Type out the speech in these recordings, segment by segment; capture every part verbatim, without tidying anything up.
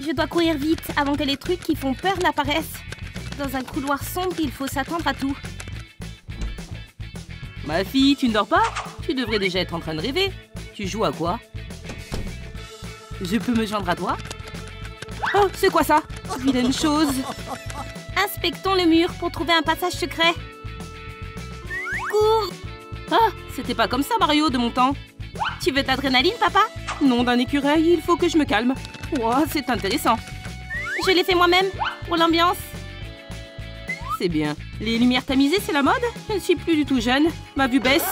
Je dois courir vite avant que les trucs qui font peur n'apparaissent. Dans un couloir sombre, il faut s'attendre à tout. Ma fille, tu ne dors pas? Tu devrais déjà être en train de rêver. Tu joues à quoi? Je peux me joindre à toi? Oh, c'est quoi ça? Vilaine chose. Inspectons le mur pour trouver un passage secret. Cours! Ah, c'était pas comme ça, Mario, de mon temps. Tu veux d'adrénaline, papa? Non, d'un écureuil, il faut que je me calme. Wow, c'est intéressant. Je l'ai fait moi-même, pour l'ambiance. C'est bien. Les lumières tamisées, c'est la mode? Je ne suis plus du tout jeune. Ma vue baisse.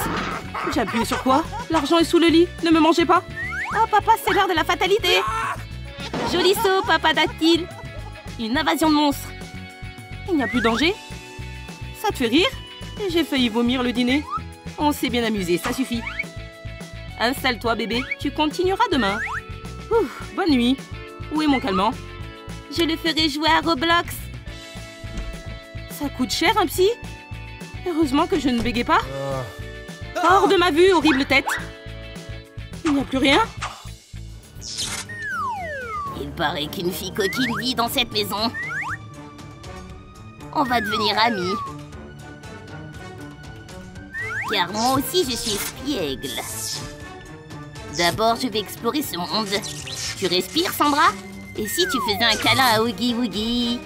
J'appuie sur quoi? L'argent est sous le lit. Ne me mangez pas. Ah, papa, c'est l'heure de la fatalité. Joli saut, papa dactyle. Une invasion de monstres. Il n'y a plus danger? Ça te fait rire? J'ai failli vomir le dîner. On s'est bien amusé, ça suffit. Installe-toi, bébé. Tu continueras demain. Ouf, bonne nuit. Où est mon calmant? Je le ferai jouer à Roblox. Ça coûte cher, un psy? Heureusement que je ne bégayais pas. Hors de ma vue, horrible tête. Il n'y a plus rien? Il paraît qu'une fille coquine vit dans cette maison. On va devenir amis. Car moi aussi, je suis espiègle. D'abord, je vais explorer ce monde. Tu respires, Sandra? Et si tu faisais un câlin à Oogie Woogie?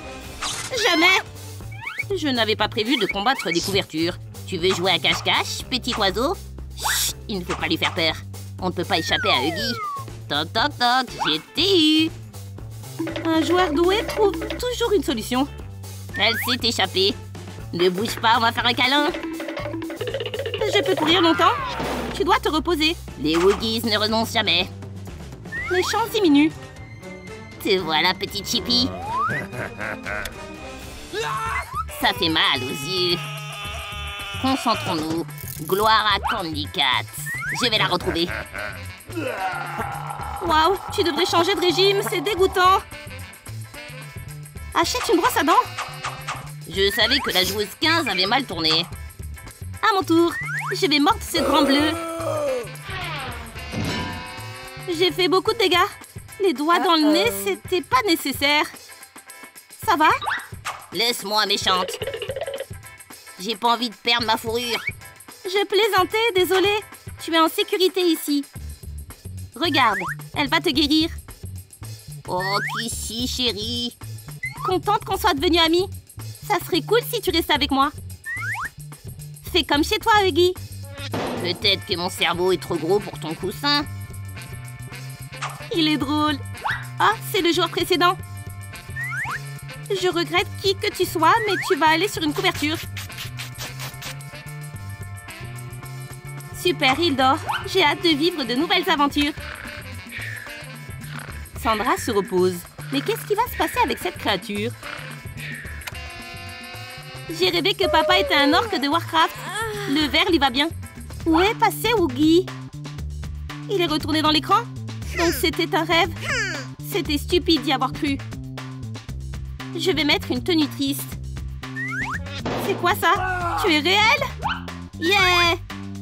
Jamais! Je n'avais pas prévu de combattre des couvertures. Tu veux jouer à cache-cache, petit oiseau? Chut, il ne faut pas lui faire peur. On ne peut pas échapper à Oogie. Toc, toc, toc, j'ai t'ai eu! Un joueur doué trouve toujours une solution. Elle s'est échappée. Ne bouge pas, on va faire un câlin. Je peux courir longtemps? Tu dois te reposer. Les Woogies ne renoncent jamais. Les champs diminuent. Te voilà, petite Chippy. Ça fait mal aux yeux. Concentrons-nous. Gloire à Candy Cat. Je vais la retrouver. Waouh, tu devrais changer de régime, c'est dégoûtant. Achète une brosse à dents. Je savais que la joueuse quinze avait mal tourné. À mon tour. Je vais mordre ce grand bleu. J'ai fait beaucoup de dégâts. Les doigts dans le nez, c'était pas nécessaire. Ça va? Laisse-moi, méchante. J'ai pas envie de perdre ma fourrure. Je plaisantais, désolée. Tu es en sécurité ici. Regarde, elle va te guérir. Oh, qu'ici, chérie. Contente qu'on soit devenus amis. Ça serait cool si tu restais avec moi. Fais comme chez toi, Huggy. Peut-être que mon cerveau est trop gros pour ton coussin. Il est drôle. Ah, c'est le joueur précédent. Je regrette qui que tu sois, mais tu vas aller sur une couverture. Super, il dort. J'ai hâte de vivre de nouvelles aventures. Sandra se repose. Mais qu'est-ce qui va se passer avec cette créature? J'ai rêvé que papa était un orque de Warcraft. Le vert lui va bien. Où est passé Oogie? Il est retourné dans l'écran? Donc c'était un rêve. C'était stupide d'y avoir cru. Je vais mettre une tenue triste. C'est quoi ça? Tu es réel? Yeah!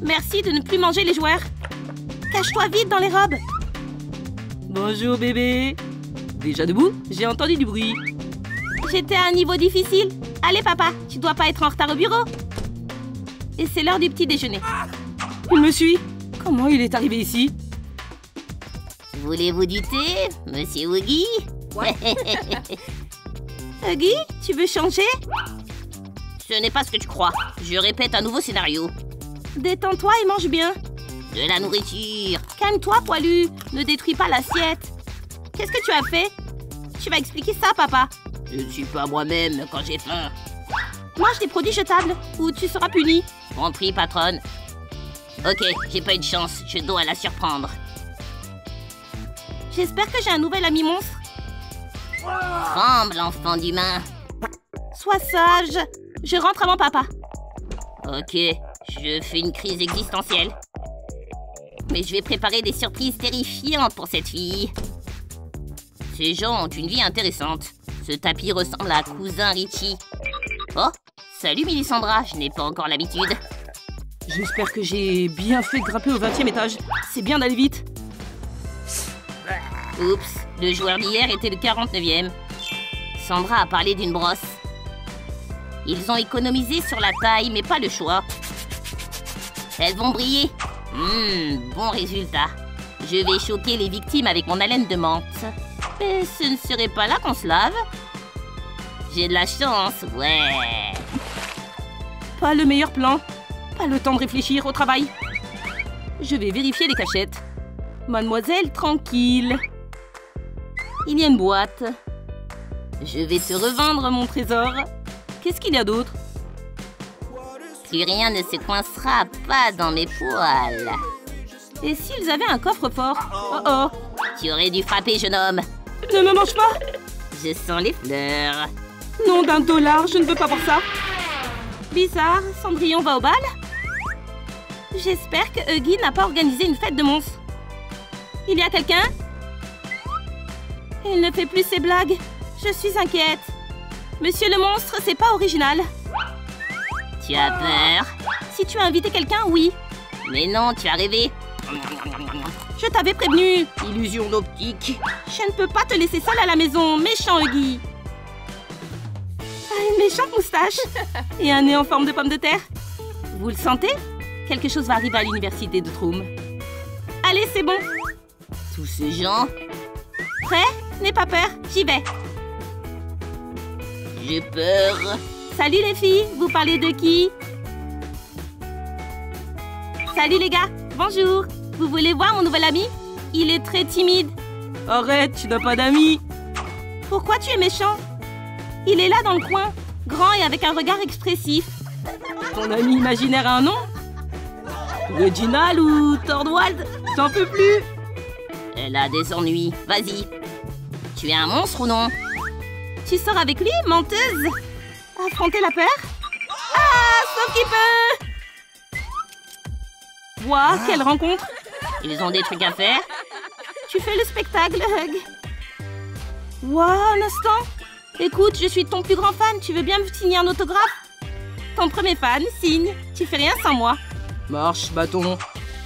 Merci de ne plus manger les joueurs. Cache-toi vite dans les robes. Bonjour bébé. Déjà debout? J'ai entendu du bruit. J'étais à un niveau difficile. Allez, papa, tu dois pas être en retard au bureau. Et c'est l'heure du petit déjeuner. Il me suit. Comment il est arrivé ici? Voulez-vous du thé, monsieur Oogie? Oogie, tu veux changer? Ce n'est pas ce que tu crois. Je répète un nouveau scénario. Détends-toi et mange bien. De la nourriture. Calme-toi, poilu. Ne détruis pas l'assiette. Qu'est-ce que tu as fait? Tu vas expliquer ça, papa. Je ne suis pas moi-même quand j'ai faim. Mange des produits jetables ou tu seras puni. Compris, patronne. Ok, j'ai pas eu de chance. Je dois la surprendre. J'espère que j'ai un nouvel ami monstre. Tremble, enfant d'humain. Sois sage. Je rentre à mon papa. Ok, je fais une crise existentielle. Mais je vais préparer des surprises terrifiantes pour cette fille. Ces gens ont une vie intéressante. Ce tapis ressemble à Cousin Richie. Oh, salut Millie-Sandra, je n'ai pas encore l'habitude. J'espère que j'ai bien fait de grimper au vingtième étage. C'est bien d'aller vite. Oups, le joueur d'hier était le quarante-neuvième. Sandra a parlé d'une brosse. Ils ont économisé sur la taille, mais pas le choix. Elles vont briller. Hum, bon résultat. Je vais choquer les victimes avec mon haleine de menthe. Mais ce ne serait pas là qu'on se lave. J'ai de la chance, ouais. Pas le meilleur plan. Pas le temps de réfléchir au travail. Je vais vérifier les cachettes. Mademoiselle, tranquille. Il y a une boîte. Je vais te revendre mon trésor. Qu'est-ce qu'il y a d'autre? Plus rien ne se coincera pas dans mes poils. Et s'ils avaient un coffre-fort? Oh oh! Tu aurais dû frapper, jeune homme. Ne me mange pas! Je sens les fleurs. Non d'un dollar, je ne veux pas voir ça. Bizarre, Cendrillon va au bal? J'espère que Huggy n'a pas organisé une fête de monstres. Il y a quelqu'un? Il ne fait plus ses blagues. Je suis inquiète. Monsieur le monstre, c'est pas original. Tu as peur? Si tu as invité quelqu'un, oui. Mais non, tu as rêvé. Je t'avais prévenu. Illusion d'optique. Je ne peux pas te laisser seule à la maison, méchant Huggy. Ah, une méchante moustache. Et un nez en forme de pomme de terre. Vous le sentez? Quelque chose va arriver à l'université de Troum. Allez, c'est bon. Tous ces gens. Prêt? N'aie pas peur, j'y vais. J'ai peur. Salut les filles, vous parlez de qui? Salut les gars, bonjour. Vous voulez voir mon nouvel ami? Il est très timide. Arrête, tu n'as pas d'amis. Pourquoi tu es méchant? Il est là dans le coin, grand et avec un regard expressif. Ton ami imaginaire a un nom? Reginald ou Thordwald? J'en peux plus. Elle a des ennuis, vas-y. Tu es un monstre ou non? Tu sors avec lui, menteuse? Affronter la peur? Ah, sauf qu'il peut! Waouh, quelle rencontre! Ils ont des trucs à faire. Tu fais le spectacle, Hug. Waouh, un instant! Écoute, je suis ton plus grand fan, tu veux bien me signer un autographe? Ton premier fan, signe, tu fais rien sans moi. Marche, bâton.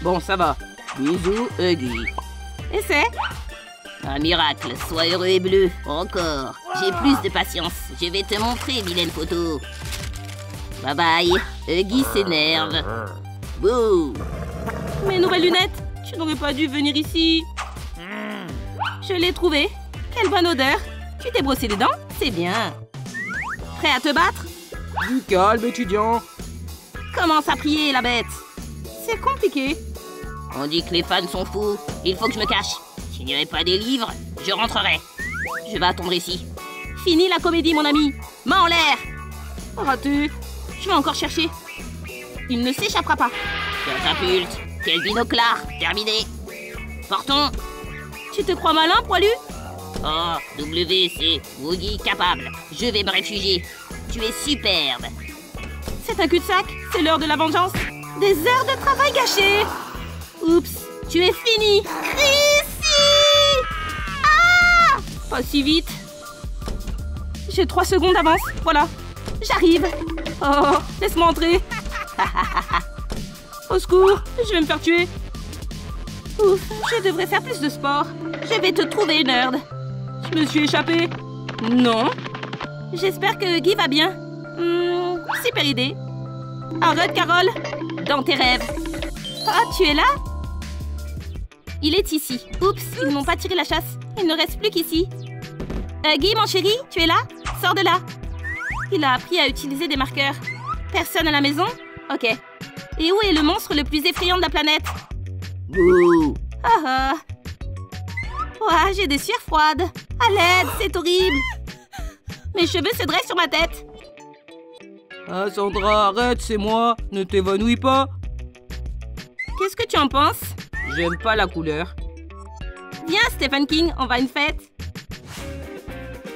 Bon, ça va. Bisous, Huggy. Essaie. Un miracle, sois heureux et bleu. Encore. J'ai plus de patience. Je vais te montrer, vilaine photo. Bye bye. Huggy s'énerve. Bouh. Mes nouvelles lunettes. Tu n'aurais pas dû venir ici. Je l'ai trouvé. Quelle bonne odeur. Tu t'es brossé les dents? C'est bien. Prêt à te battre? Du calme, étudiant. Commence à prier, la bête. C'est compliqué. On dit que les fans sont fous. Il faut que je me cache. S'il n'y avait pas des livres, je rentrerai. Je vais attendre ici. Fini la comédie, mon ami. Main en l'air. Raté. Je vais encore chercher. Il ne s'échappera pas. Catapulte. Quel binoclard. Terminé. Partons. Tu te crois malin, poilu? Oh, W C. Woogie capable. Je vais me réfugier. Tu es superbe. C'est un cul-de-sac. C'est l'heure de la vengeance. Des heures de travail gâchées. Oups. Tu es fini. Pas si vite. J'ai trois secondes d'avance. Voilà. J'arrive. Oh, laisse-moi entrer. Au secours, je vais me faire tuer. Ouf, je devrais faire plus de sport. Je vais te trouver, nerd. Je me suis échappée. Non. J'espère que Guy va bien. Hmm, super idée. Arrête, Carole. Dans tes rêves. Oh, tu es là? Il est ici. Oups, ils n'ont pas tiré la chasse. Il ne reste plus qu'ici. Euh, Guy, mon chéri, tu es là? Sors de là. Il a appris à utiliser des marqueurs. Personne à la maison? Ok. Et où est le monstre le plus effrayant de la planète? Bouh. Oh oh. Ouah, j'ai des sueurs froides. À l'aide, c'est horrible. Mes cheveux se dressent sur ma tête. Ah, Sandra, arrête, c'est moi. Ne t'évanouis pas. Qu'est-ce que tu en penses? J'aime pas la couleur. Viens, Stephen King, on va à une fête.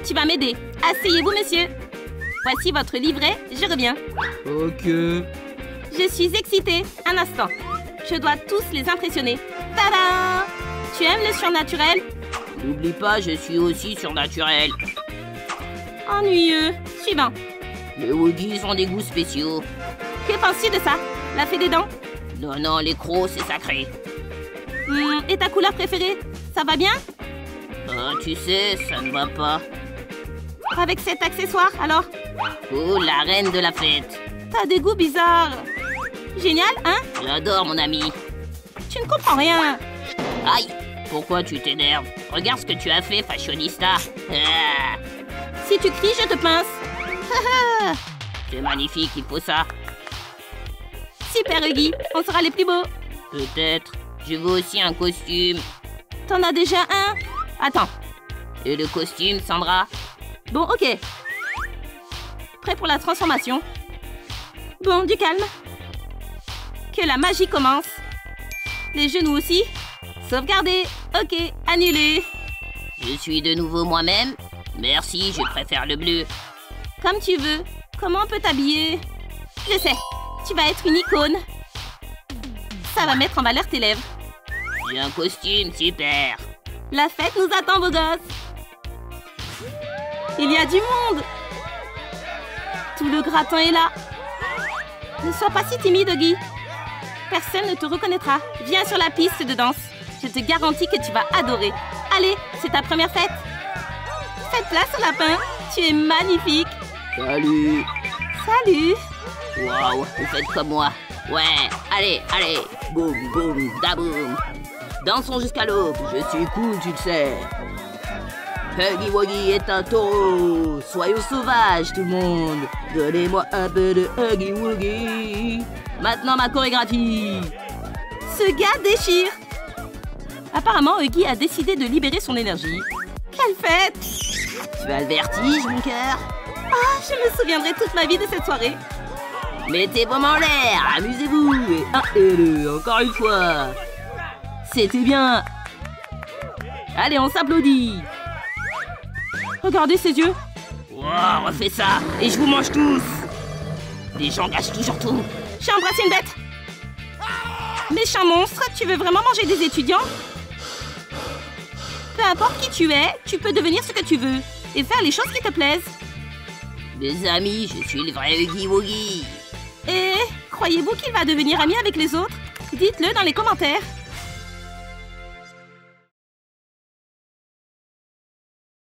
Tu vas m'aider. Asseyez-vous, monsieur. Voici votre livret, je reviens. Ok. Je suis excitée. Un instant. Je dois tous les impressionner. Tada! Tu aimes le surnaturel? N'oublie pas, je suis aussi surnaturel. Ennuyeux. Suivant. Les Woogies ont des goûts spéciaux. Que penses-tu de ça? La fée des dents? Non, non, les crocs, c'est sacré. Mmh, et ta couleur préférée? Ça va bien? Oh, tu sais, ça ne va pas. Avec cet accessoire, alors? Oh, la reine de la fête. T'as des goûts bizarres. Génial, hein? J'adore, mon ami. Tu ne comprends rien. Aïe, pourquoi tu t'énerves? Regarde ce que tu as fait, fashionista. Ah. Si tu cries, je te pince. C'est magnifique, il faut ça. Super, Huggy, on sera les plus beaux. Peut-être. Je veux aussi un costume. T'en as déjà un? Attends. Et le costume, Sandra? Bon, ok. Prêt pour la transformation? Bon, du calme. Que la magie commence. Les genoux aussi. Sauvegarder. Ok, annulé. Je suis de nouveau moi-même. Merci, je préfère le bleu. Comme tu veux. Comment on peut t'habiller? Je sais. Tu vas être une icône. Ça va mettre en valeur tes lèvres. J'ai un costume, super. La fête nous attend, beaux gosses. Il y a du monde. Tout le gratin est là. Ne sois pas si timide, Huggy. Personne ne te reconnaîtra. Viens sur la piste de danse. Je te garantis que tu vas adorer. Allez, c'est ta première fête. Faites place au lapin. Tu es magnifique. Salut. Salut. Waouh, vous faites comme moi. Ouais, allez, allez. Boum, boum, daboum. Dansons jusqu'à l'aube. Je suis cool, tu le sais. Huggy Wuggy est un taureau. Soyons sauvages, tout le monde. Donnez-moi un peu de Huggy Wuggy. Maintenant, ma chorégraphie. Ce gars déchire. Apparemment, Huggy a décidé de libérer son énergie. Quelle fête! Tu as le vertige, mon cœur. Ah, je me souviendrai toute ma vie de cette soirée. Mettez vos mains en l'air, amusez-vous. Et un et deux, encore une fois. C'était bien. Allez, on s'applaudit. Regardez ses yeux. Wow, refais ça et je vous mange tous. Les gens gâchent toujours tout. J'ai embrassé une bête. Méchant monstre, tu veux vraiment manger des étudiants? Peu importe qui tu es, tu peux devenir ce que tu veux et faire les choses qui te plaisent. Mes amis, je suis le vrai Oogie Woogie. Et croyez-vous qu'il va devenir ami avec les autres? Dites-le dans les commentaires.